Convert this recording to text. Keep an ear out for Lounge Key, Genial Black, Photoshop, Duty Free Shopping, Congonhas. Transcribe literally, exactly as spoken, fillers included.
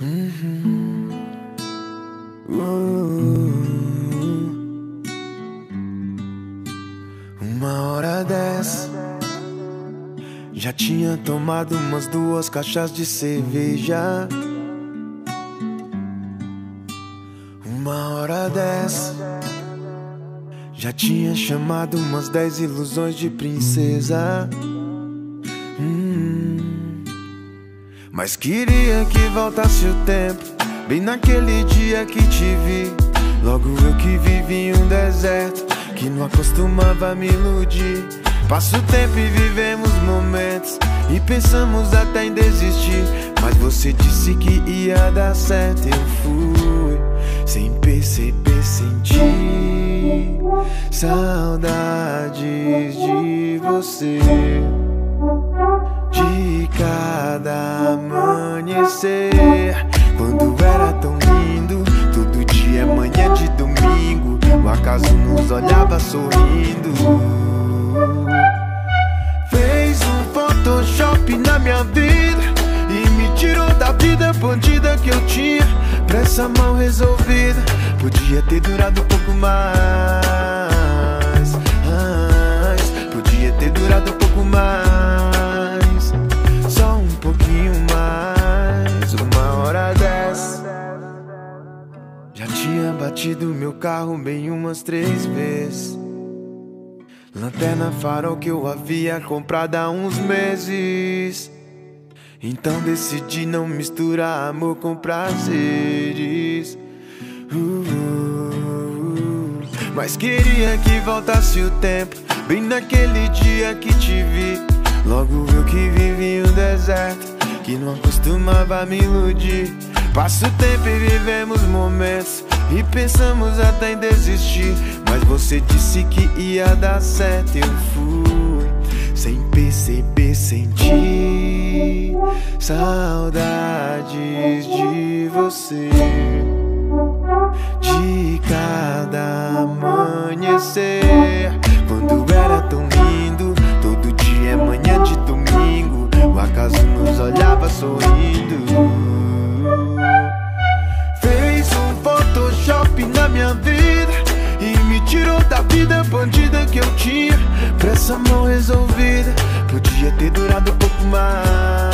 Uhum. Uhum. Uma hora dez, já tinha tomado umas duas caixas de cerveja. Uma hora dez, já tinha chamado umas dez ilusões de princesa. Mas queria que voltasse o tempo, bem naquele dia que te vi. Logo eu que vivi em um deserto, que não acostumava me iludir. Passa o tempo e vivemos momentos, e pensamos até em desistir. Mas você disse que ia dar certo, eu fui, sem perceber, senti saudades de você. De cada amanhecer, quando era tão lindo, todo dia, manhã de domingo, o acaso nos olhava sorrindo. Fez um Photoshop na minha vida e me tirou da vida bandida que eu tinha. Pressa mal resolvida, podia ter durado um pouco mais, mais. Podia ter durado um pouco mais. Tinha batido meu carro bem umas três vezes. Lanterna farol que eu havia comprado há uns meses. Então decidi não misturar amor com prazeres. uh, uh, uh. Mas queria que voltasse o tempo, bem naquele dia que te vi. Logo eu que vivi um deserto, que não acostumava me iludir. Passa o tempo e vivemos momentos, e pensamos até em desistir. Mas você disse que ia dar certo, eu fui, sem perceber, senti saudades de você. De cada amanhecer, quando era tão lindo, todo dia, manhã de domingo, o acaso nos olhava sorrindo. Na minha vida e me tirou da vida bandida que eu tinha. Pressa mal resolvida, podia ter durado um pouco mais.